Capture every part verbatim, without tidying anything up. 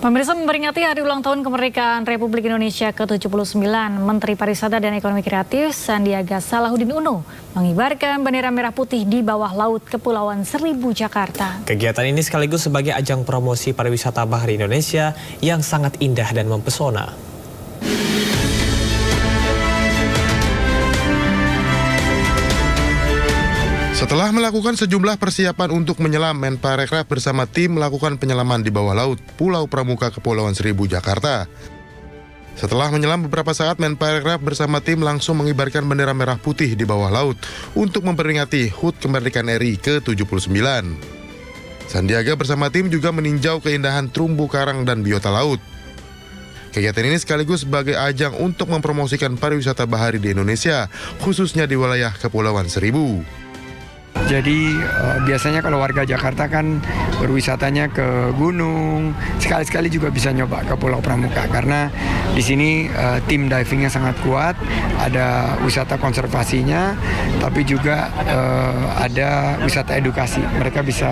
Pemirsa, memperingati hari ulang tahun kemerdekaan Republik Indonesia ke tujuh puluh sembilan, Menteri Pariwisata dan Ekonomi Kreatif Sandiaga Salahuddin Uno mengibarkan bendera merah putih di bawah laut Kepulauan Seribu, Jakarta. Kegiatan ini sekaligus sebagai ajang promosi pariwisata bahari Indonesia yang sangat indah dan mempesona. Setelah melakukan sejumlah persiapan untuk menyelam, Menparekraf bersama tim melakukan penyelaman di bawah laut Pulau Pramuka, Kepulauan Seribu, Jakarta. Setelah menyelam beberapa saat, Menparekraf bersama tim langsung mengibarkan bendera merah putih di bawah laut untuk memperingati H U T Kemerdekaan R I ke tujuh puluh sembilan. Sandiaga bersama tim juga meninjau keindahan terumbu karang dan biota laut. Kegiatan ini sekaligus sebagai ajang untuk mempromosikan pariwisata bahari di Indonesia, khususnya di wilayah Kepulauan Seribu. Jadi eh, biasanya kalau warga Jakarta kan berwisatanya ke gunung, sekali-sekali juga bisa nyoba ke Pulau Pramuka karena di sini eh, tim divingnya sangat kuat, ada wisata konservasinya, tapi juga eh, ada wisata edukasi. Mereka bisa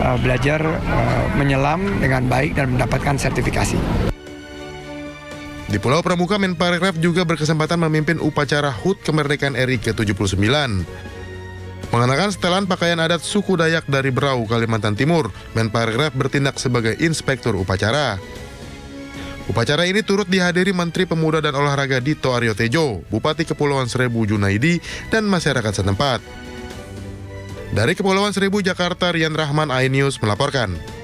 eh, belajar eh, menyelam dengan baik dan mendapatkan sertifikasi. Di Pulau Pramuka, Menparekraf juga berkesempatan memimpin upacara H U T Kemerdekaan R I ke tujuh puluh sembilan. Mengenakan setelan pakaian adat suku Dayak dari Berau, Kalimantan Timur, Menparekraf bertindak sebagai inspektur upacara. Upacara ini turut dihadiri Menteri Pemuda dan Olahraga Dito Ariotejo, Bupati Kepulauan Seribu Junaidi, dan masyarakat setempat. Dari Kepulauan Seribu, Jakarta, Rian Rahman, Ainius melaporkan.